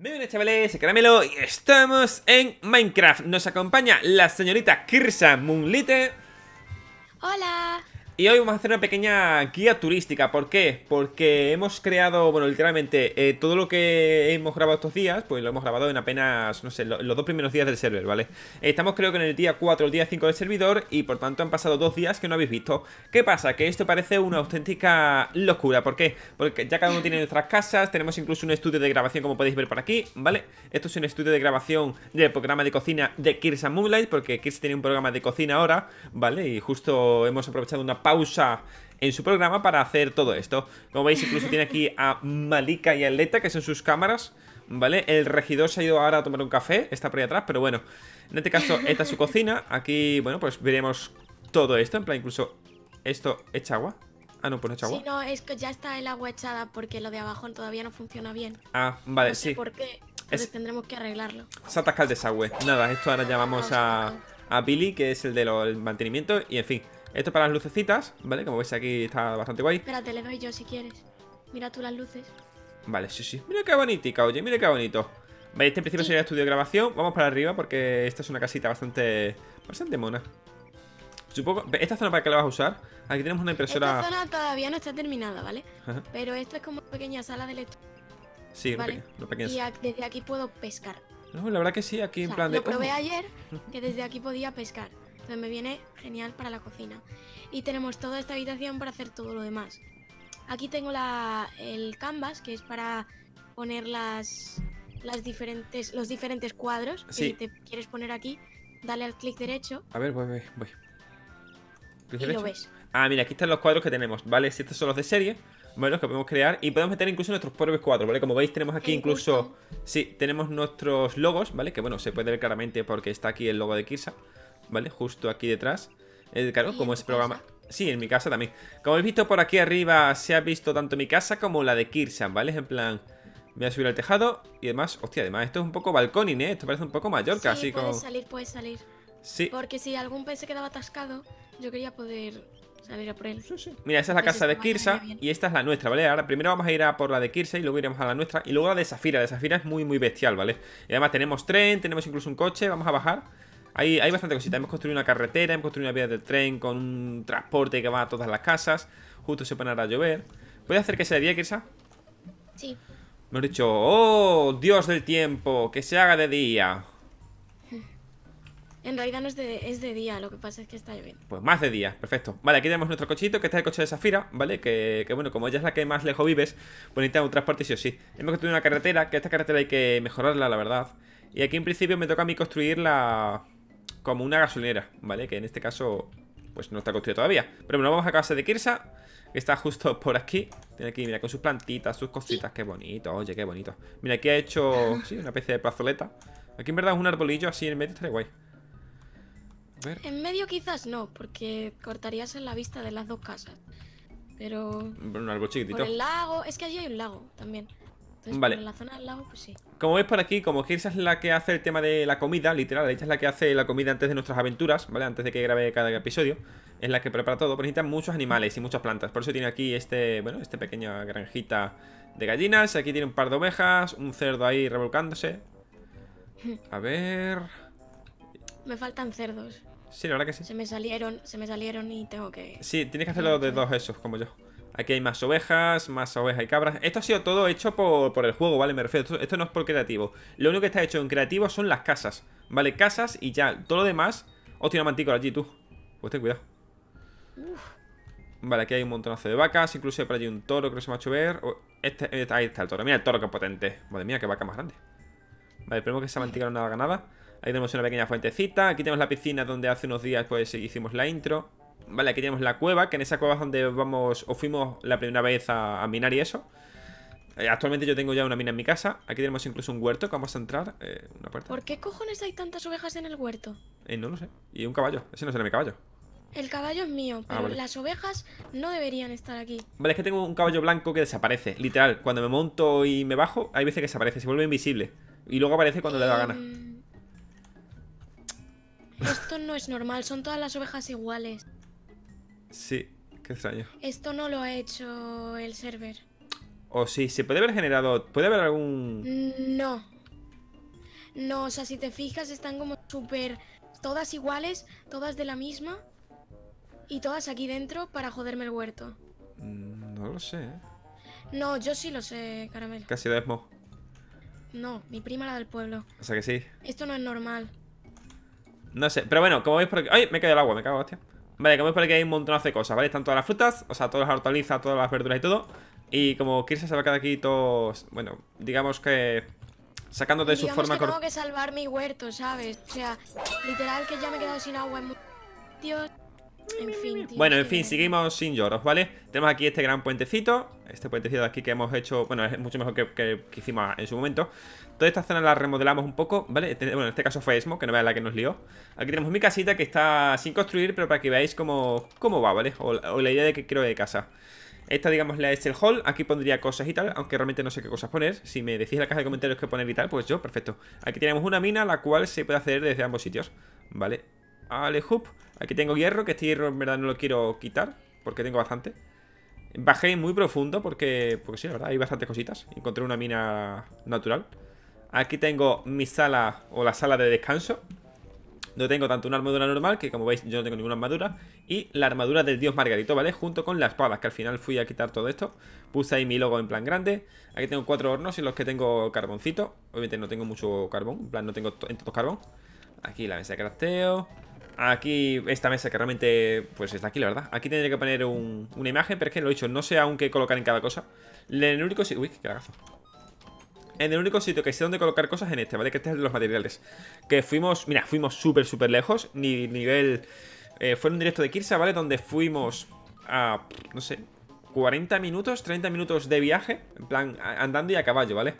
Muy bien, chavales, Caramelo y estamos en Minecraft. Nos acompaña la señorita Kirsa Moonliter. Hola. Y hoy vamos a hacer una pequeña guía turística. ¿Por qué? Porque hemos creado, bueno, literalmente todo lo que hemos grabado estos días, pues lo hemos grabado en apenas, no sé, los dos primeros días del server, ¿vale? Estamos creo que en el día 4 o el día 5 del servidor y por tanto han pasado 2 días que no habéis visto. ¿Qué pasa? Que esto parece una auténtica locura. ¿Por qué? Porque ya cada uno tiene nuestras casas, tenemos incluso un estudio de grabación como podéis ver por aquí, ¿vale? Esto es un estudio de grabación del programa de cocina de Kirsa Moonlight, porque Kirsa tiene un programa de cocina ahora, ¿vale? Y justo hemos aprovechado una pausa en su programa para hacer todo esto. Como veis, incluso tiene aquí a Malika y a Leta, que son sus cámaras, ¿vale? El regidor se ha ido ahora a tomar un café, está por ahí atrás, pero bueno, en este caso esta es su cocina. Aquí, bueno, pues veremos todo esto, en plan, incluso esto echa agua. Ah, no, pues no echa agua. Sí, no, es que ya está el agua echada porque lo de abajo todavía no funciona bien. Ah, vale, no sé sí. ¿Por qué? Entonces tendremos que arreglarlo. Se atasca el desagüe. Nada, esto ahora llamamos a Billy, que es el del mantenimiento, y en fin. Esto para las lucecitas, ¿vale? Como veis aquí está bastante guay. Espérate, le doy yo si quieres. Mira tú las luces. Vale, sí, sí. Mira qué bonitica, oye, mira qué bonito. Vale, este en principio sería estudio de grabación. Vamos para arriba porque esta es una casita bastante mona. Supongo... ¿Esta zona para qué la vas a usar? Aquí tenemos una impresora... Esta zona todavía no está terminada, ¿vale? Ajá. Pero esto es como una pequeña sala de lectura. Sí, ¿vale? una pequeña sala. Y desde aquí puedo pescar. No, la verdad que sí, aquí en plan de... Lo probé ayer, que desde aquí podía pescar. Entonces me viene genial para la cocina. Y tenemos toda esta habitación para hacer todo lo demás. Aquí tengo el canvas, que es para poner los diferentes cuadros. Sí. Que si te quieres poner aquí, dale al clic derecho. A ver, voy. ¿Clic derecho? Lo ves. Ah, mira, aquí están los cuadros que tenemos, ¿vale? Si estos son los de serie, bueno, los que podemos crear. Y podemos meter incluso nuestros propios cuadros, ¿vale? Como veis tenemos aquí incluso... Sí, tenemos nuestros logos, ¿vale? Que bueno, se puede ver claramente porque está aquí el logo de Kirsa, ¿vale? Justo aquí detrás. Claro, como es programa... Sí, en mi casa también. Como habéis visto por aquí arriba, se ha visto tanto mi casa como la de Kirsa, ¿vale? En plan, me voy a subir al tejado y además... Hostia, además esto es un poco balconing, ¿eh? Esto parece un poco Mallorca, sí, así como... Sí, puedes salir. Sí. Porque si algún pez se quedaba atascado, yo quería poder salir a por él. Sí, sí. Mira, esa es la casa de Kirsa y esta es la nuestra, ¿vale? Ahora primero vamos a ir a por la de Kirsa y luego iremos a la nuestra. Y luego la de Zafira. La de Zafira es muy, muy bestial, ¿vale? Y además tenemos tren, tenemos incluso un coche, vamos a bajar... Hay bastante cosita, hemos construido una carretera, hemos construido una vía de tren con un transporte que va a todas las casas. Justo se pone a llover. ¿Puedes hacer que sea de día, Kirsa? Sí. Me han dicho, ¡oh, Dios del tiempo! ¡Que se haga de día! En realidad no es de día, lo que pasa es que está lloviendo. Pues más de día, perfecto. Vale, aquí tenemos nuestro cochito, que este es el coche de Zafira, ¿vale? Que bueno, como ella es la que más lejos vives, pues necesita un transporte sí o sí. Hemos construido una carretera, que esta carretera hay que mejorarla, la verdad. Y aquí en principio me toca a mí construir la... como una gasolinera, ¿vale? Que en este caso, pues no está construida todavía. Pero bueno, vamos a casa de Kirsa, que está justo por aquí. Tiene aquí, mira, con sus plantitas, sus cositas. Qué bonito, oye, qué bonito. Mira, aquí ha hecho, sí, una especie de plazoleta. Aquí en verdad es un arbolillo así en medio, estaría guay. A ver. En medio quizás no, porque cortarías en la vista de las dos casas. Pero... un árbol chiquitito. Por el lago, es que allí hay un lago también. Entonces, vale. En la zona del lago, pues sí. Como veis por aquí, como Kirsa es la que hace el tema de la comida, literal, ella es la que hace la comida antes de nuestras aventuras, ¿vale? Antes de que grabe cada episodio, es la que prepara todo. Pero necesitan muchos animales y muchas plantas. Por eso tiene aquí este pequeña granjita de gallinas. Aquí tiene un par de ovejas, un cerdo ahí revolcándose. A ver... Me faltan cerdos. Sí, la verdad que sí. Se me salieron y tengo que... Sí, tienes que hacerlo de dos esos, como yo. Aquí hay más ovejas y cabras. Esto ha sido todo hecho por el juego, ¿vale? Me refiero, esto no es por creativo. Lo único que está hecho en creativo son las casas, ¿vale? Casas y ya, todo lo demás... Hostia, una mantícora allí, tú. Pues ten cuidado. Uf. Vale, aquí hay un montonazo de vacas. Incluso hay por allí un toro, creo que se me ha hecho ver. Ahí está el toro. Mira el toro, qué potente. Madre mía, qué vaca más grande. Vale, esperemos que esa mantícora no haga nada. Ahí tenemos una pequeña fuentecita. Aquí tenemos la piscina donde hace unos días pues hicimos la intro. Vale, aquí tenemos la cueva, que en esa cueva es donde vamos o fuimos la primera vez a minar y eso. Actualmente yo tengo ya una mina en mi casa. Aquí tenemos incluso un huerto que vamos a entrar. Una puerta. ¿Por qué cojones hay tantas ovejas en el huerto? No lo sé. Y un caballo. Ese no será mi caballo. El caballo es mío, pero vale. Las ovejas no deberían estar aquí. Vale, es que tengo un caballo blanco que desaparece. Literal, cuando me monto y me bajo, hay veces que desaparece, se vuelve invisible. Y luego aparece cuando le da gana. Esto no es normal, son todas las ovejas iguales. Sí, qué extraño. Esto no lo ha hecho el server. O sí, se puede haber generado... ¿Puede haber algún...? No. No, o sea, si te fijas están como súper... Todas iguales, todas de la misma. Y todas aquí dentro para joderme el huerto. No lo sé, ¿eh? No, yo sí lo sé, Caramelo. ¿Qué ha sido Esmo? No, mi prima la del pueblo. O sea que sí. Esto no es normal. No sé, pero bueno, como veis por aquí... ¡Ay! Me cae el agua, me cago, hostia. Vale, como veis por aquí hay un montonazo de cosas, ¿vale? Están todas las frutas, o sea, todas las hortalizas, todas las verduras y todo. Y como Kirsa se va a quedar aquí todos... Bueno, digamos que... Sacando de su forma... Tengo que salvar mi huerto, ¿sabes? O sea, literal que ya me he quedado sin agua en... Dios... En fin, tío, bueno, en fin, seguimos sin lloros, ¿vale? Tenemos aquí este gran puentecito. Este puentecito de aquí que hemos hecho, bueno, es mucho mejor que hicimos en su momento. Toda esta zona la remodelamos un poco, ¿vale? Bueno, en este caso fue Esmo, que no veas la que nos lió. Aquí tenemos mi casita que está sin construir, pero para que veáis cómo va, ¿vale? O la idea de que quiero de casa. Esta, digamos, es el hall. Aquí pondría cosas y tal, aunque realmente no sé qué cosas poner. Si me decís en la caja de comentarios qué poner y tal, pues yo, perfecto. Aquí tenemos una mina, la cual se puede acceder desde ambos sitios, ¿vale? Alejup. Aquí tengo hierro, que este hierro en verdad no lo quiero quitar, porque tengo bastante. Bajé muy profundo porque sí, la verdad, hay bastantes cositas. Encontré una mina natural. Aquí tengo mi sala, o la sala de descanso. No tengo tanto una armadura normal, que como veis yo no tengo ninguna armadura. Y la armadura del dios Margarito, ¿vale? Junto con la espada, que al final fui a quitar todo esto. Puse ahí mi logo en plan grande. Aquí tengo 4 hornos en los que tengo carboncito. Obviamente no tengo mucho carbón, en plan no tengo en todo carbón. Aquí la mesa de crafteo. Aquí, esta mesa que realmente, pues está aquí, la verdad. Aquí tendría que poner una imagen, pero es que lo he dicho, no sé aún qué colocar en cada cosa. En el único sitio... Uy, qué cagazo. En el único sitio que sé dónde colocar cosas es en este, ¿vale? Que este es de los materiales. Que fuimos, mira, fuimos súper, súper lejos. Ni nivel... fue en un directo de Kirsa, ¿vale? Donde fuimos a, no sé, 40 minutos, 30 minutos de viaje. En plan, andando y a caballo, ¿vale?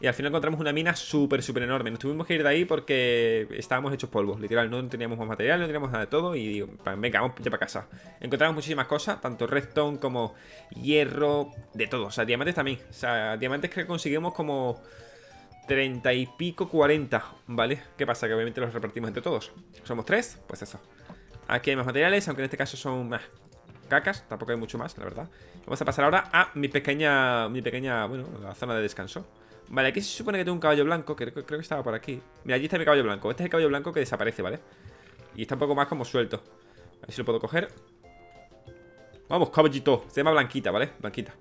Y al final encontramos una mina súper, súper enorme. Nos tuvimos que ir de ahí porque estábamos hechos polvos. Literal, no teníamos más material, no teníamos nada de todo. Y digo, venga, vamos ya para casa. Encontramos muchísimas cosas, tanto redstone como hierro, de todo. O sea, diamantes también. O sea, diamantes que conseguimos como 30 y pico, 40, ¿vale? ¿Qué pasa? Que obviamente los repartimos entre todos. Somos 3, pues eso. Aquí hay más materiales, aunque en este caso son más cacas. Tampoco hay mucho más, la verdad. Vamos a pasar ahora a mi pequeña, bueno, la zona de descanso. Vale, aquí se supone que tengo un caballo blanco, que creo que estaba por aquí. Mira, allí está mi caballo blanco. Este es el caballo blanco que desaparece, ¿vale? Y está un poco más como suelto. A ver si lo puedo coger. Vamos, caballito. Se llama Blanquita, ¿vale? Blanquita.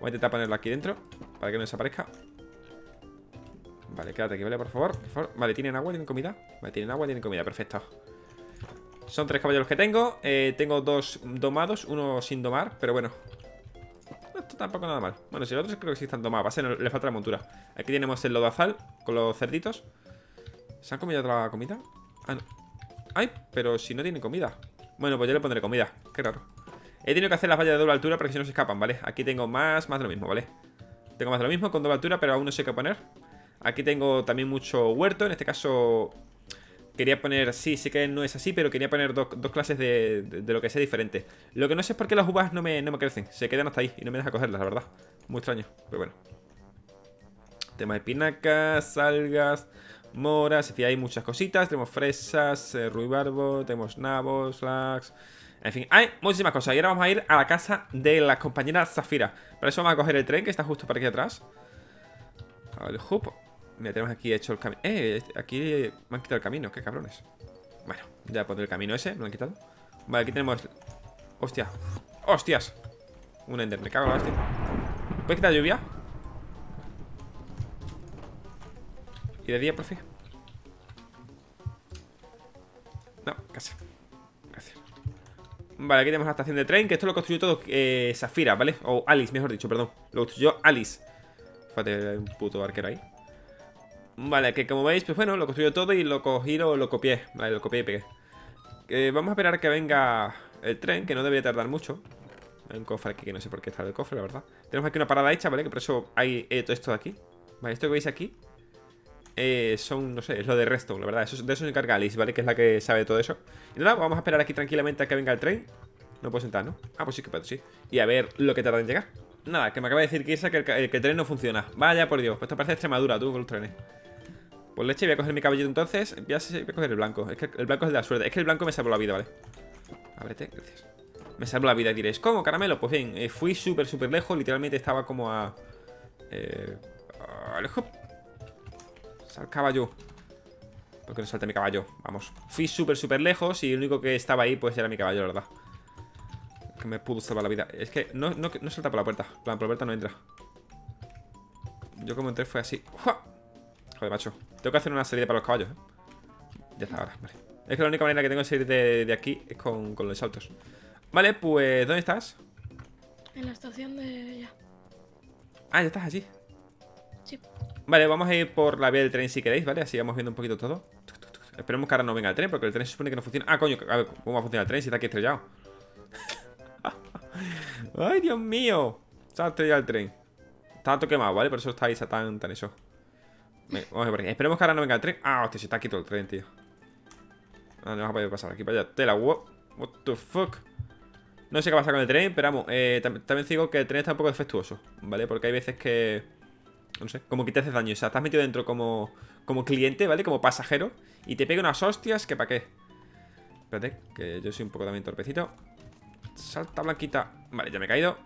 Voy a intentar ponerlo aquí dentro para que no desaparezca. Vale, quédate aquí, ¿vale? Por favor, por favor. Vale, ¿tienen agua? ¿Tienen comida? Vale, tienen agua, tienen comida. Perfecto. Son 3 caballos los que tengo. Tengo 2 domados, uno sin domar, pero bueno... Esto tampoco nada mal. Bueno, si los otros creo que sí están tomados. Va a ser, le falta la montura. Aquí tenemos el lodazal con los cerditos. ¿Se han comido otra comida? Ah, no. Ay, pero si no tienen comida. Bueno, pues yo le pondré comida. Qué raro. He tenido que hacer las vallas de doble altura porque si no se escapan, ¿vale? Aquí tengo más de lo mismo, ¿vale? Tengo más de lo mismo con doble altura, pero aún no sé qué poner. Aquí tengo también mucho huerto. En este caso quería poner... Sí, sé que no es así, pero quería poner dos clases de lo que sea diferente. Lo que no sé es por qué las uvas no me crecen. Se quedan hasta ahí y no me deja cogerlas, la verdad. Muy extraño, pero bueno. Tema de espinacas, algas, moras. En fin, hay muchas cositas. Tenemos fresas, ruibarbo, tenemos nabos, flax... En fin, hay muchísimas cosas. Y ahora vamos a ir a la casa de la compañera Zafira. Para eso vamos a coger el tren que está justo por aquí atrás. A ver, el jupo. Mira, tenemos aquí hecho el camino. Aquí me han quitado el camino, qué cabrones. Bueno, ya pondré el camino ese, me lo han quitado. Vale, aquí tenemos... Hostia, hostias. Un ender, me cago en la hostia. ¿Puedes quitar lluvia? ¿Y de día, profe? No, casi. Gracias. Vale, aquí tenemos la estación de tren, que esto lo construyó todo Zafira, ¿vale? O Alice, mejor dicho, perdón. Lo construyó Alice. Fíjate, hay un puto arquero ahí. Vale, que como veis, pues bueno, lo construyo todo y lo cogí o lo copié. Vale, lo copié y pegué. Vamos a esperar que venga el tren, que no debería tardar mucho. Hay un cofre aquí que no sé por qué está el cofre, la verdad. Tenemos aquí una parada hecha, ¿vale? Que por eso hay todo esto de aquí. Vale, esto que veis aquí son, no sé, es lo de redstone, la verdad. De eso se encarga Alice, ¿vale? Que es la que sabe todo eso. Y nada, vamos a esperar aquí tranquilamente a que venga el tren. No puedo sentar, ¿no? Ah, pues sí que puedo, sí. Y a ver lo que tarda en llegar. Nada, que me acaba de decir Kirsa que el tren no funciona. Vaya por Dios, pues esto parece Extremadura, tú, con los trenes. Pues leche, voy a coger mi caballito entonces. Voy a coger el blanco. Es que el blanco es el de la suerte. Es que el blanco me salvó la vida, ¿vale? Ábrete, gracias. Me salvó la vida y diréis, ¿cómo, Caramelo? Pues bien, fui súper, súper lejos. Literalmente estaba como a Alejo. Sal caballo. ¿Por qué no salta mi caballo? Vamos. Fui súper, súper lejos y el único que estaba ahí pues era mi caballo, la verdad. Que me pudo salvar la vida. Es que no salta por la puerta. Plan, por la puerta no entra. Yo como entré fue así. ¡Jua! Joder, macho. Tengo que hacer una salida para los caballos, ¿eh? Ya está ahora, vale. Es que la única manera que tengo de salir de aquí es con los saltos. Vale, pues ¿dónde estás? En la estación de ya. Ah, ya estás allí. Sí. Vale, vamos a ir por la vía del tren si queréis, ¿vale? Así vamos viendo un poquito todo. Esperemos que ahora no venga el tren, porque el tren se supone que no funciona. Ah, coño, a ver, ¿cómo va a funcionar el tren si está aquí estrellado? ¡Ay, Dios mío! Está estrellado el tren. Está todo quemado, ¿vale? Por eso está ahí tan eso. Vamos a ver por aquí. Esperemos que ahora no venga el tren. Ah, hostia, se está aquí todo el tren, tío. Ah, no vas a poder pasar aquí para allá. Tela, what the fuck. No sé qué pasa con el tren, pero vamos, también digo que el tren está un poco defectuoso, ¿vale? Porque hay veces que, no sé, como que te haces daño. O sea, estás metido dentro como cliente, ¿vale? Como pasajero. Y te pega unas hostias, que para qué. Espérate, que yo soy un poco también torpecito. Salta, Blanquita. Vale, ya me he caído.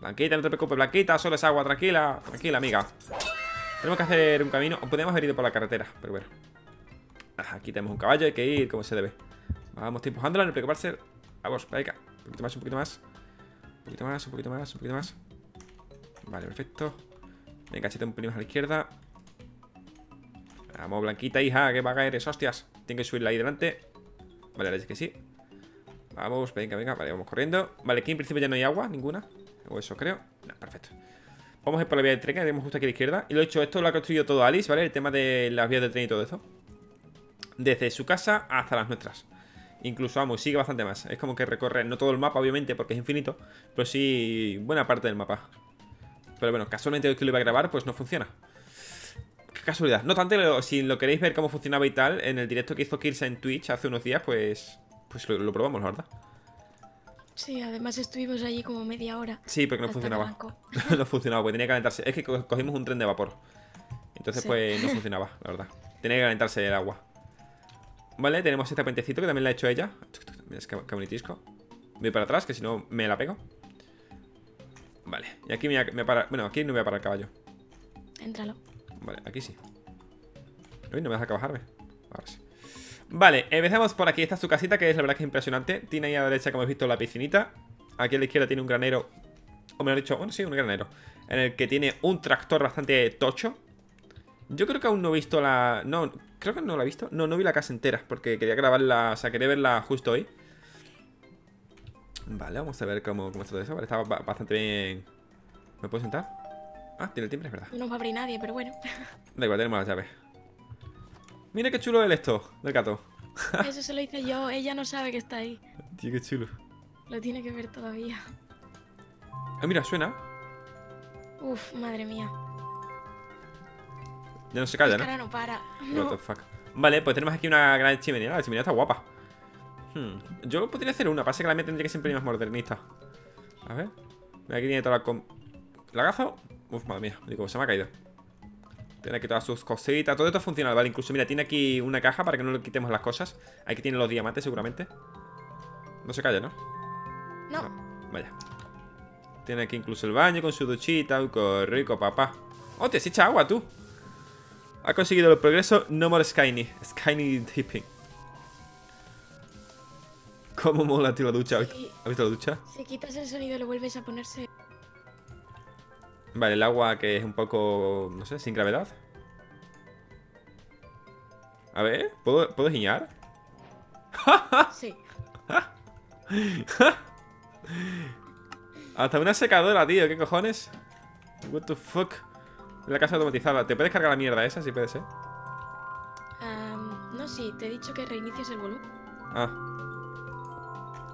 Blanquita, no te preocupes, Blanquita. Solo es agua, tranquila. Tranquila, amiga. Tenemos que hacer un camino. Podríamos haber ido por la carretera, pero bueno. Ajá, aquí tenemos un caballo, hay que ir como se debe. Vamos, estoy empujándola, no preocuparse. Vamos, venga. Un poquito más, un poquito más. Un poquito más, un poquito más, un poquito más. Vale, perfecto. Venga, chete un pelín más a la izquierda. Vamos, Blanquita, hija, que va a caer, es hostias. Tiene que subirla ahí delante. Vale, ahora es que sí. Vamos, venga, venga, vale, vamos corriendo. Vale, aquí en principio ya no hay agua, ninguna. O eso creo, no, perfecto. Vamos a ir por la vía del tren, que tenemos justo aquí a la izquierda. Y lo he hecho, esto lo ha construido todo Alice, ¿vale? El tema de las vías del tren y todo esto, desde su casa hasta las nuestras. Incluso, vamos, sigue bastante más. Es como que recorre, no todo el mapa, obviamente, porque es infinito, pero sí buena parte del mapa. Pero bueno, casualmente hoy que lo iba a grabar, pues no funciona. Qué casualidad. No obstante, si lo queréis ver cómo funcionaba y tal, en el directo que hizo Kirsa en Twitch hace unos días, pues lo probamos, la verdad. Sí, además estuvimos allí como media hora. Sí, porque no funcionaba. No funcionaba, porque tenía que calentarse. Es que cogimos un tren de vapor. Entonces, sí, pues no funcionaba, la verdad. Tenía que calentarse el agua. Vale, tenemos este puentecito que también la ha hecho ella. Mira, es que bonitisco. Voy para atrás, que si no me la pego. Vale, y aquí me voy a parar. Bueno, aquí no me voy a parar el caballo. Entralo. Vale, aquí sí. Uy, no me deja bajarme. Ahora sí. Vale, empezamos por aquí. Esta es su casita, que es la verdad que es impresionante. Tiene ahí a la derecha, como habéis visto, la piscinita. Aquí a la izquierda tiene un granero. O me lo han dicho, bueno, sí, un granero. En el que tiene un tractor bastante tocho. Yo creo que aún no he visto la... No, creo que no la he visto. No, no vi la casa entera, porque quería grabarla. O sea, quería verla justo hoy. Vale, vamos a ver cómo está todo eso. Vale, está bastante bien. ¿Me puedo sentar? Ah, tiene el timbre, es verdad. No va a abrir nadie, pero bueno. Da igual, tenemos la llave. Mira qué chulo el esto, del gato. Eso se lo hice yo, ella no sabe que está ahí. Tío, qué chulo. Lo tiene que ver todavía. Ah, mira, suena. Uf, madre mía. Ya no se calla, ¿no? Ahora no para. No. What the fuck. Vale, pues tenemos aquí una gran chimenea. La chimenea está guapa. Yo podría hacer una, pasa que la mía tendría que ser más modernista. A ver. Mira, aquí tiene toda la... ¿La gazo? Uf, madre mía. Digo, se me ha caído. Tiene aquí todas sus cositas. Todo esto funciona, ¿vale? Incluso, mira, tiene aquí una caja para que no le quitemos las cosas. Aquí tiene los diamantes, seguramente. No se calla, ¿no? No. Ah, vaya. Tiene aquí incluso el baño con su duchita. Uy, qué rico, papá. ¡Oh, te has echado agua, tú! Ha conseguido el progreso. No more skinny. Skinny dipping. ¿Cómo mola, tío, la ducha? Sí. ¿Has visto la ducha? Si quitas el sonido, lo vuelves a ponerse. Vale, el agua que es un poco... No sé, sin gravedad. A ver, ¿puedo guiñar? Sí. Hasta una secadora, tío. ¿Qué cojones? What the fuck. La casa automatizada. ¿Te puedes cargar la mierda esa? Si puede ser. No, sí. Te he dicho que reinicies el volumen. Ah.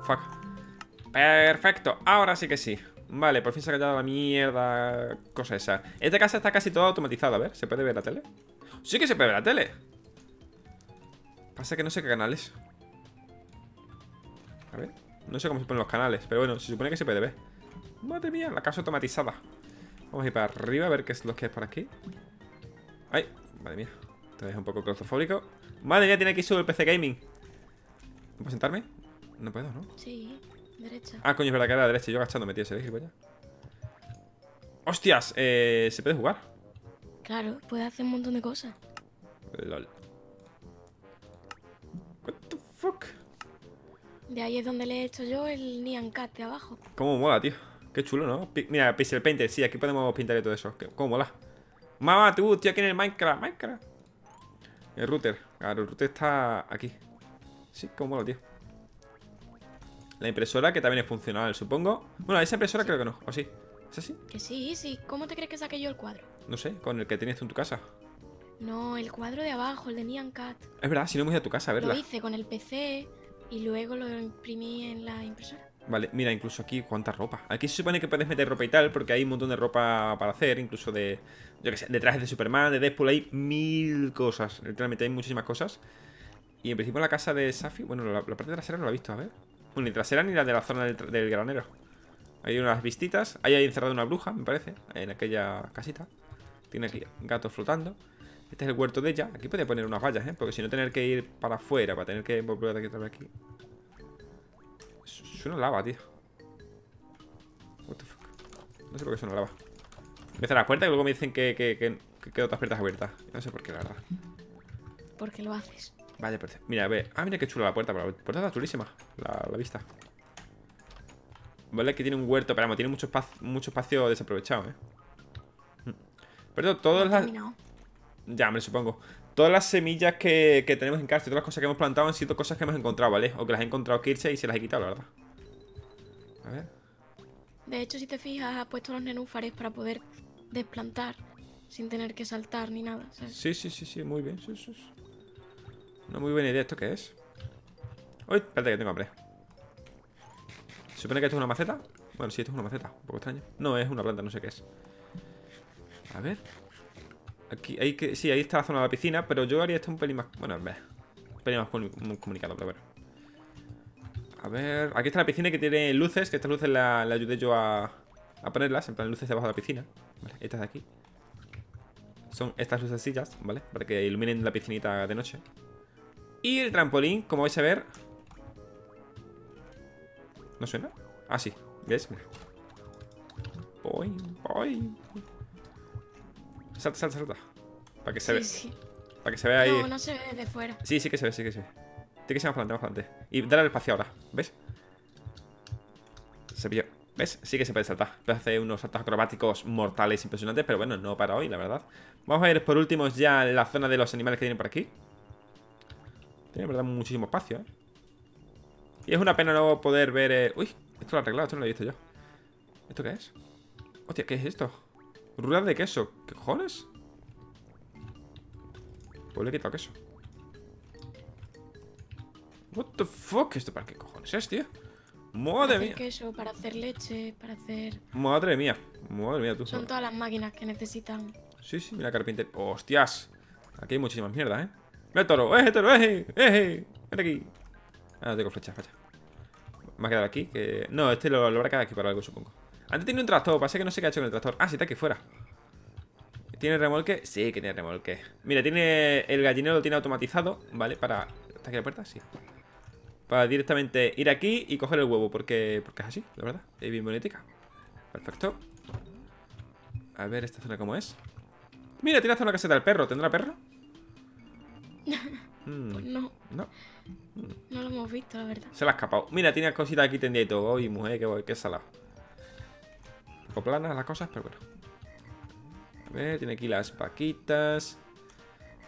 Fuck. Perfecto. Ahora sí que sí. Vale, por fin se ha callado la mierda. Cosa esa. Esta casa está casi toda automatizada. A ver, ¿se puede ver la tele? ¡Sí que se puede ver la tele! Pasa que no sé qué canales. A ver. No sé cómo se ponen los canales. Pero bueno, se supone que se puede ver. Madre mía, la casa automatizada. Vamos a ir para arriba a ver qué es lo que es por aquí. ¡Ay! Madre mía. Todavía es un poco claustrofóbico. Madre mía, tiene aquí su PC Gaming. ¿Puedo sentarme? No puedo, ¿no? Sí, derecha. Ah, coño, es verdad que era la derecha. Yo agachándome, tío. ¿Se ve? ¡Hostias! ¿Se puede jugar? Claro, puede hacer un montón de cosas. LOL. What the fuck? De ahí es donde le he hecho yo el Nyan Cat de abajo. Cómo mola, tío. Qué chulo, ¿no? Mira, Pixel Painter. Sí, aquí podemos pintar y todo eso. Cómo mola. Mamá, tú, tío, aquí en el Minecraft. Minecraft. El router. Claro, el router está aquí. Sí, cómo mola, tío. La impresora, que también es funcional, supongo. Bueno, esa impresora sí. Creo que no. ¿O sí? ¿Es así? Que sí, sí. ¿Cómo te crees que saqué yo el cuadro? No sé, con el que tienes tú en tu casa. No, el cuadro de abajo, el de Nyan Cat. Es verdad, si no hemos ido a tu casa a verla. Lo hice con el PC y luego lo imprimí en la impresora. Vale, mira, incluso aquí, cuánta ropa. Aquí se supone que puedes meter ropa y tal, porque hay un montón de ropa para hacer, incluso de, yo qué sé, de trajes de Superman, de Deadpool, hay mil cosas. Literalmente hay muchísimas cosas. Y en principio la casa de Safi, bueno, la parte trasera no la he visto, a ver. Bueno, ni trasera ni la de la zona del granero. Hay unas vistitas. Ahí hay encerrada una bruja, me parece, en aquella casita. Tiene aquí gatos flotando. Este es el huerto de ella. Aquí podría poner unas vallas, ¿eh? Porque si no, tener que ir para afuera, para tener que volver aquí. Suena lava, tío. What the fuck. No sé por qué suena lava. Empiezan las puertas y luego me dicen que quedan otras puertas abiertas. No sé por qué, la verdad. Porque lo haces. Vale, perfecto. Mira, a ver. Ah, mira qué chula la puerta. Pero la puerta está chulísima. La vista. Vale, que tiene un huerto. Pero vamos, tiene mucho espacio desaprovechado, ¿eh? Pero todas las... Ya, me supongo. Todas las semillas que tenemos en casa y todas las cosas que hemos plantado han sido cosas que hemos encontrado, ¿vale? O que las ha encontrado Kirsa y se las he quitado, la verdad. A ver. De hecho, si te fijas, ha puesto los nenúfares para poder desplantar sin tener que saltar ni nada, ¿sabes? Sí, muy bien. Sí. Una muy buena idea. ¿Esto qué es? Uy, espérate que tengo hambre. ¿Se supone que esto es una maceta? Bueno, sí, esto es una maceta. Un poco extraño. No, es una planta, no sé qué es. A ver... Aquí, sí, ahí está la zona de la piscina, pero yo haría esto un pelín más... Bueno, un pelín más comunicado, pero bueno. A ver... Aquí está la piscina que tiene luces, que estas luces la ayudé yo a ponerlas, en plan luces debajo de la piscina. Vale, estas de aquí. Son estas lucecillas, ¿vale? Para que iluminen la piscinita de noche. Y el trampolín, como vais a ver... ¿No suena? Ah, sí. ¿Ves? Boing. Salta. Para que se vea. Sí. Para que se vea ahí. No se ve desde fuera. Sí que se ve. Tiene que ser más adelante. Y dale al espacio ahora. ¿Ves? Se pilló. ¿Ves? Sí que se puede saltar. Puede hacer unos saltos acrobáticos mortales impresionantes, pero bueno, no para hoy, la verdad. Vamos a ir por último ya en la zona de los animales que tienen por aquí. Tiene, verdad, muchísimo espacio, ¿eh? Y es una pena no poder ver... Uy, esto lo he arreglado, esto no lo he visto yo. ¿Esto qué es? Hostia, ¿qué es esto? Rural de queso. ¿Qué cojones? Pues le he quitado queso. What the fuck. ¿Esto para qué cojones es, tío? Madre mía. Para hacer queso, para hacer leche, para hacer... Madre mía, tú. Son todas las máquinas que necesitan. Sí, mira, carpintero. ¡Hostias! Aquí hay muchísimas mierdas, ¿eh? ¡Mira el toro! ¡Eje, toro! ¡Ven aquí! Ah, no tengo flecha. Me ha quedado aquí que... No, este lo habrá quedado aquí para algo, supongo. Antes tenía un tractor, pasa que no sé qué ha hecho con el tractor. Ah, sí, está aquí fuera. ¿Tiene remolque? Sí, que tiene remolque. Mira, tiene el gallinero, lo tiene automatizado, ¿vale? Para... ¿Está aquí la puerta? Sí. Para directamente ir aquí y coger el huevo, porque es así, la verdad. Es bien bonitica. Perfecto. A ver esta zona cómo es. Mira, tiene hasta una caseta del perro. ¿Tendrá perro? Pues no. No lo hemos visto, la verdad. Se la ha escapado. Mira, tiene cositas aquí tendidas y todo. Uy, mujer, qué salado. Planas las cosas, pero bueno. A ver, tiene aquí las vaquitas.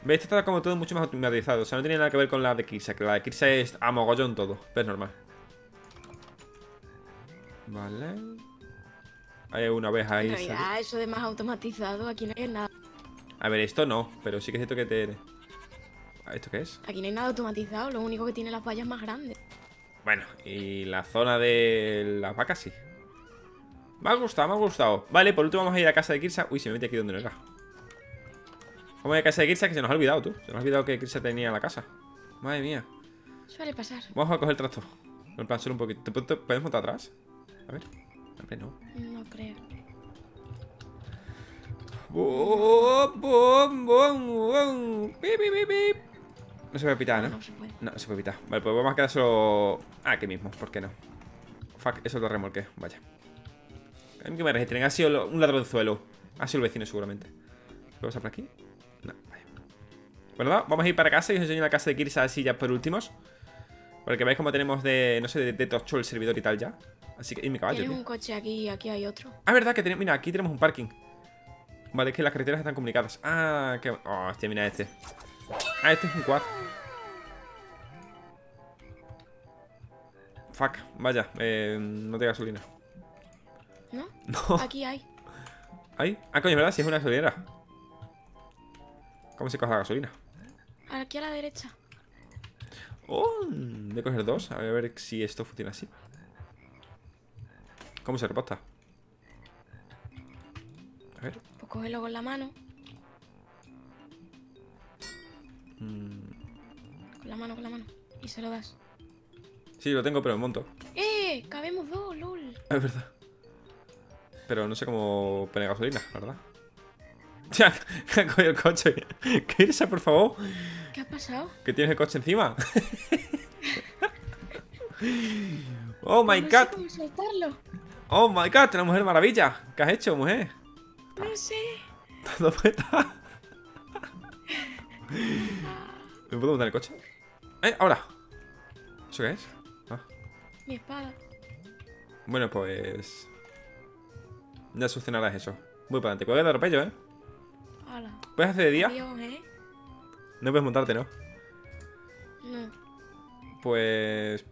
¿Veis? Esto está como todo mucho más automatizado. O sea, no tiene nada que ver con la de Kirsa, que la de Kirsa es a mogollón todo, pero es normal. Vale. Hay una abeja ahí. Mira, eso de más automatizado, aquí no hay nada. A ver, esto no, pero sí que es cierto que te... ¿Esto qué es? Aquí no hay nada automatizado, lo único que tiene las vallas más grandes. Bueno, y la zona de las vacas sí. Me ha gustado. Vale, por último vamos a ir a casa de Kirsa. Uy, se me mete aquí donde no era. Vamos a ir a casa de Kirsa, que se nos ha olvidado, tú. Se nos ha olvidado que Kirsa tenía la casa. Madre mía. Suele pasar. Vamos a coger el tractor. En plan, solo un poquito. ¿Te puedes montar atrás? A ver. No. No creo. No se puede pitar, ¿no? No se puede pitar. Vale, pues vamos a quedar solo... Aquí mismo, ¿por qué no? Fuck, eso lo remolqué. Vaya. A mí que me registren. Ha sido un ladronzuelo. Ha sido el vecino seguramente. ¿Lo vas a por aquí? No, vale. ¿Verdad? Vamos a ir para casa y os enseño la casa de Kirsa así ya por últimos. Para que veáis cómo tenemos de, no sé, de tocho el servidor y tal ya. Así que, y mi caballo. Tenemos un coche aquí y aquí hay otro. Ah, verdad que tenemos, mira, aquí tenemos un parking. Vale, es que las carreteras están comunicadas. Ah, que... Oh, hostia, mira este. Ah, este es un quad. Fuck, vaya, no tengo gasolina. ¿No? No. Aquí hay. ¿Hay? Ah, coño, ¿verdad? Si es una gasolinera. ¿Cómo se coge la gasolina? Aquí a la derecha. Oh, voy a coger dos. A ver si esto funciona así. ¿Cómo se reposta? A ver. Pues cógelo con la mano. Con la mano, con la mano. Y se lo das. Sí, lo tengo, pero en monto. Cabemos dos, lol. Es verdad. Pero no sé cómo poner gasolina, la verdad. Ya, que ha cogido el coche. Kirsa, por favor. ¿Qué ha pasado? ¿Que tienes el coche encima? Oh my god. No sé cómo oh my god, una mujer maravilla. ¿Qué has hecho, mujer? No sé. ¿Dónde está? ¿Me puedo montar el coche? Ahora. ¿Eso qué es? Ah. Mi espada. Bueno, pues. Ya solucionarás eso. Voy para adelante. Cuidado de atropello, ¿eh? Hola. ¿Puedes hacer de día? Adiós, ¿eh? No puedes montarte, ¿no? No. Pues...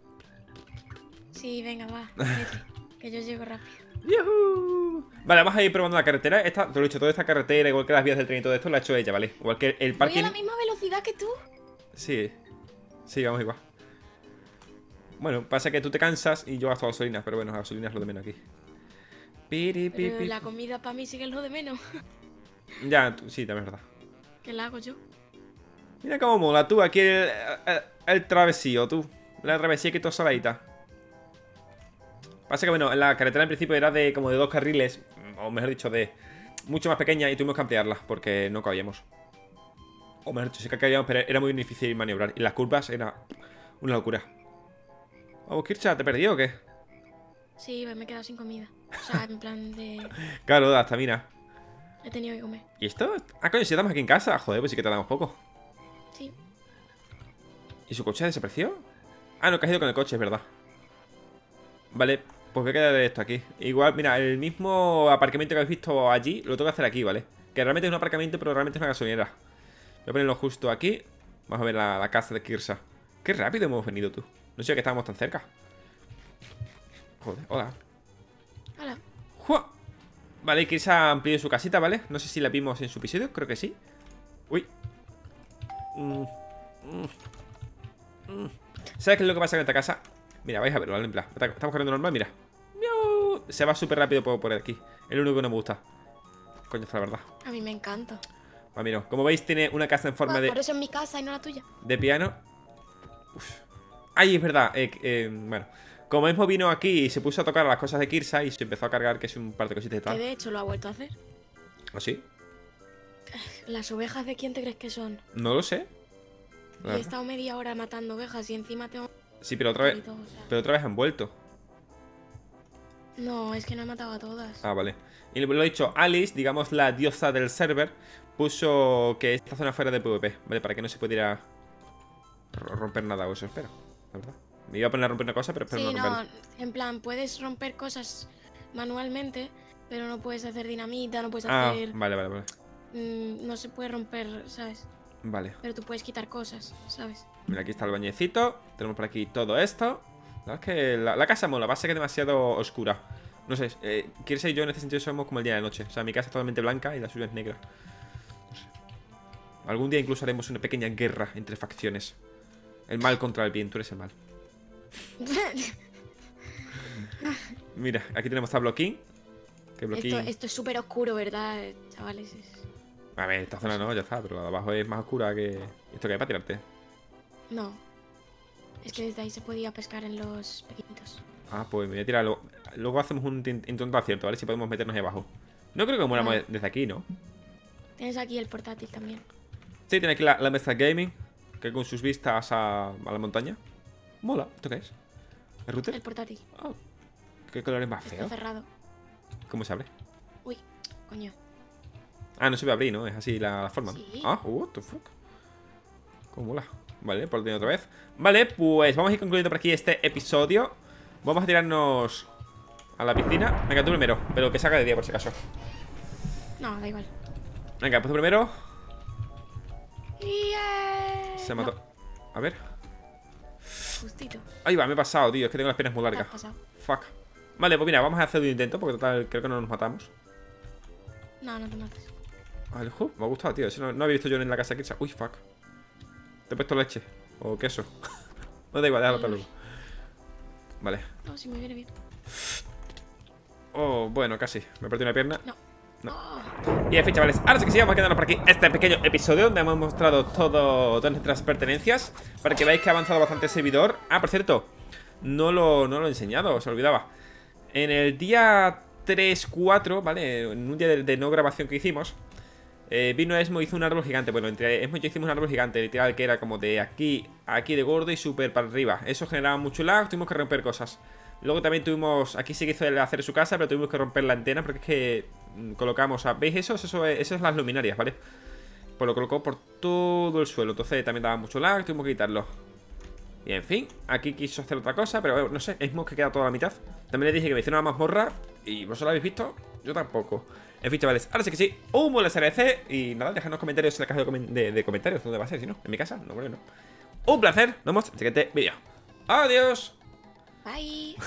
Sí, venga, va. Vete, que yo llego rápido. ¡Yuhu! Vale, vamos a ir probando la carretera. Esta, te lo he dicho, toda esta carretera, igual que las vías del tren y todo esto, la ha hecho ella, ¿vale? Igual que el parking... ¿Voy a la misma velocidad que tú? Sí. Sí, vamos igual. Bueno, pasa que tú te cansas y yo gasto gasolina, pero bueno, gasolina es lo de menos aquí. Pero la comida para mí sí que es lo de menos. Ya, sí, también es verdad. ¿Qué la hago yo? Mira cómo mola tú, aquí el travesío, tú. La travesía que todo saladita. Pasa que, bueno, la carretera en principio era de como de dos carriles, o mejor dicho, de mucho más pequeña y tuvimos que ampliarla porque no cabíamos. O mejor dicho, sí que cabíamos, pero era muy difícil maniobrar. Y las curvas era una locura. Oh, Kirsa, ¿te perdí o qué? Sí, me he quedado sin comida. O sea, en plan de... Claro, hasta mira. He tenido que comer. ¿Y esto? Ah, coño, si estamos aquí en casa. Joder, pues sí que tardamos poco. Sí. ¿Y su coche desapareció? Ah, no, que has ido con el coche, es verdad. Vale, pues voy a quedar esto aquí. Igual, mira, el mismo aparcamiento que habéis visto allí, lo tengo que hacer aquí, ¿vale? Que realmente es un aparcamiento, pero realmente es una gasolinera. Voy a ponerlo justo aquí. Vamos a ver la casa de Kirsa. Qué rápido hemos venido, tú. No sé que estábamos tan cerca. Joder, hola. Hola. ¡Jua! Vale, Kirsa amplió su casita, ¿vale? No sé si la vimos en su episodio, creo que sí. Uy. ¿Sabes qué es lo que pasa con esta casa? Mira, vais a verlo, ¿vale? En plan, estamos corriendo normal, mira. ¡Miau! Se va súper rápido por aquí. El único que no me gusta. Coño, es la verdad. A mí me encanta. Ah, mira, como veis, tiene una casa en forma de... Por eso es mi casa y no la tuya. De piano. Uf. Ay, es verdad. Bueno. Como mismo vino aquí y se puso a tocar las cosas de Kirsa y se empezó a cargar, que es un par de cositas y tal. Que de hecho lo ha vuelto a hacer. ¿Ah, sí? ¿Las ovejas de quién te crees que son? No lo sé. He estado media hora matando ovejas y encima tengo... Sí, pero otra vez... Pero otra vez han vuelto. No, es que no he matado a todas. Ah, vale. Y lo ha dicho Alice, digamos la diosa del server, puso que esta zona fuera de PvP, ¿vale? Para que no se pudiera romper nada, o eso espero, la verdad. Me iba a poner a romper una cosa, pero sí, no, romper. En plan, puedes romper cosas manualmente, pero no puedes hacer dinamita, no puedes hacer... Vale. No se puede romper, ¿sabes? Vale. Pero tú puedes quitar cosas, ¿sabes? Mira, aquí está el bañecito. Tenemos por aquí todo esto. La verdad es que la casa mola, pasa que es demasiado oscura. No sé, Kirsa y yo en este sentido somos como el día de la noche. O sea, mi casa es totalmente blanca y la suya es negra. No sé. Algún día incluso haremos una pequeña guerra entre facciones. El mal contra el bien, tú eres el mal. Mira, aquí tenemos a Bloquín. Esto es súper oscuro, ¿verdad, chavales? A ver, esta zona no, ya está, pero la de abajo es más oscura que... ¿Esto qué hay para tirarte? No. Es que desde ahí se podía pescar en los pequeñitos. Ah, pues me voy a tirar. Luego hacemos un intento acierto, ¿vale? Si podemos meternos ahí abajo. No creo que muéramos desde aquí, ¿no? Tienes aquí el portátil también. Sí, tiene aquí la mesa gaming. Que con sus vistas a la montaña. Mola, ¿esto qué es? ¿El router? El portátil. Oh, ¿qué color es más feo? Está cerrado. ¿Cómo se abre? Uy, coño. Ah, no se puede abrir, ¿no? Es así la forma. ¿Sí? Ah, what the fuck. Cómo mola. Vale, por lo tengo otra vez. Vale, pues vamos a ir concluyendo por aquí este episodio. Vamos a tirarnos a la piscina. Venga, tú primero, pero que salga de día por si acaso. No, da igual. Venga, pues tú primero. Se mató. No. A ver. Justito. Ahí va, me he pasado, tío. Es que tengo las piernas muy largas. Fuck. Vale, pues mira, vamos a hacer un intento porque total creo que no nos matamos. No, no te mates. Al juego me ha gustado, tío. Eso no había visto yo en la casa de Kirsa. Uy, fuck. Te he puesto leche o queso. No da igual, déjalo para luego. Vale. No, si me viene bien. Oh, bueno, casi. Me perdí una pierna. No. No. Y en fin, chavales, ahora sí que sí, vamos a quedarnos por aquí este pequeño episodio donde hemos mostrado todas nuestras pertenencias para que veáis que ha avanzado bastante el servidor. Ah, por cierto, no lo he enseñado, se olvidaba. En el día 3-4, ¿vale? En un día de no grabación que hicimos, vino Esmo y hizo un árbol gigante. Bueno, entre Esmo y yo hicimos un árbol gigante, literal, que era como de aquí a aquí de gordo y súper para arriba. Eso generaba mucho lag, tuvimos que romper cosas. Luego también tuvimos, aquí sí que hizo el hacer su casa, pero tuvimos que romper la antena porque es que colocamos, ¿veis eso? Eso es las luminarias, ¿vale? Pues lo colocó por todo el suelo, entonces también daba mucho lag, tuvimos que quitarlo. Y en fin, aquí quiso hacer otra cosa, pero no sé, es más que queda toda la mitad. También le dije que me hiciera una mazmorra y vosotros la habéis visto, yo tampoco. En fin, chavales, ahora sí que sí, un buen les agradece y nada, dejadnos comentarios en la caja de comentarios, ¿dónde va a ser? Si no, en mi casa, no creo, no. Un placer, nos vemos en el siguiente vídeo. ¡Adiós! Bye.